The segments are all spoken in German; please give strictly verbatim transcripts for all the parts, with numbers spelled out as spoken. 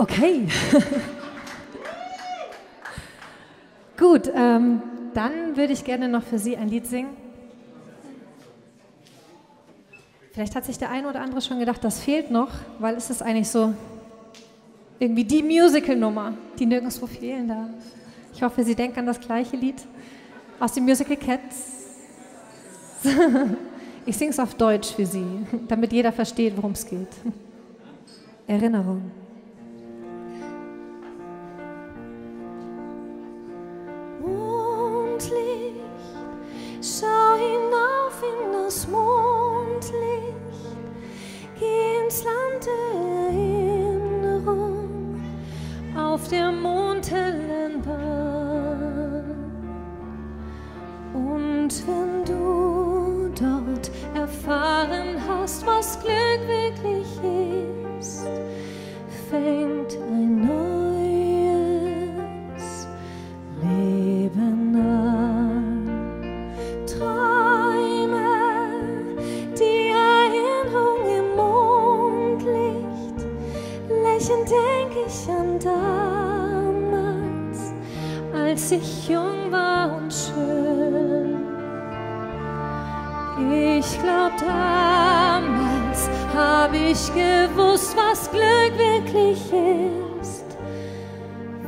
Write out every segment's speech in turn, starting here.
Okay. Gut, ähm, dann würde ich gerne noch für Sie ein Lied singen. Vielleicht hat sich der eine oder andere schon gedacht, das fehlt noch, weil es ist eigentlich so irgendwie die Musical-Nummer, die nirgendwo fehlen darf. Ich hoffe, Sie denken an das gleiche Lied aus dem Musical Cats. Ich singe es auf Deutsch für Sie, damit jeder versteht, worum es geht. Erinnerung. Mondlicht, schau hinauf in das Mondlicht, geh ins Land der Erinnerung, auf der mondhellen Bahn. Und wenn du dort erfahren hast, was Glück wirklich ist, fängt ein neues Leben an. Träume, die Erinnerung im Mondlicht, lächelnd denk ich an damals, als ich jung war und schön. Ich glaub, damals hab ich gewusst, was Glück wirklich ist.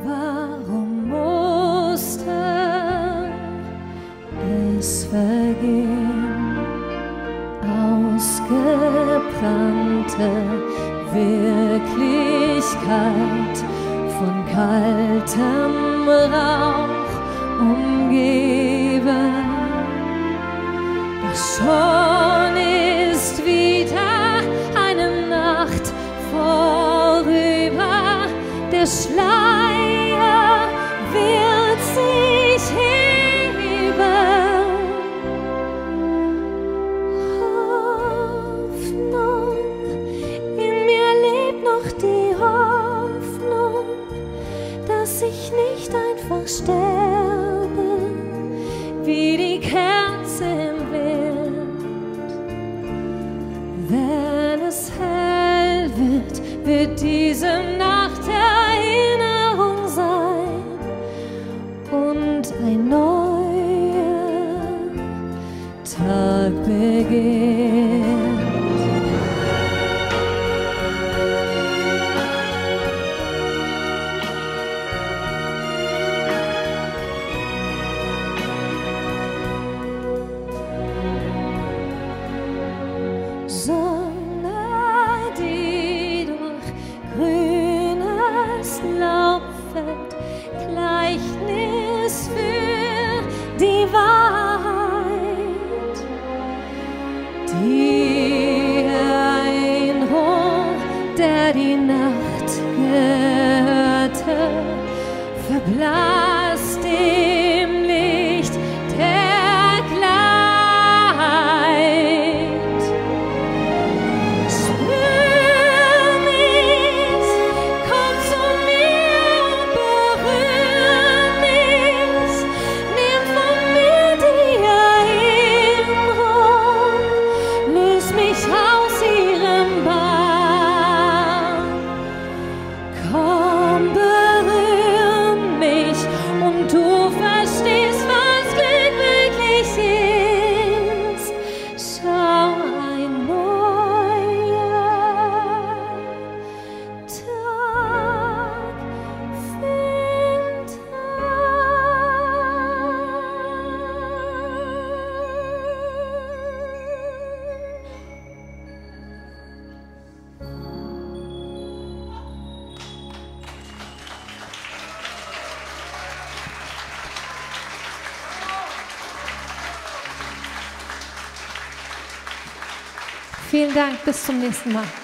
Warum musste es vergehen? Ausgebrannte Wirklichkeit von kaltem Rauch umgeben. Schon ist wieder eine Nacht vorüber, der Schleier wird sich heben. Hoffnung, in mir lebt noch die Hoffnung, dass ich nicht einfach sterbe, wie die Kerze im Wind. Wird diese Nacht Erinnerung sein und ein neuer Tag beginnt. Gleichnis für die Wahrheit, die Erinnerung, der die Nacht gehörte, verblasst im Licht der Klarheit. Spür mich, komm zu mir. Vielen Dank, bis zum nächsten Mal.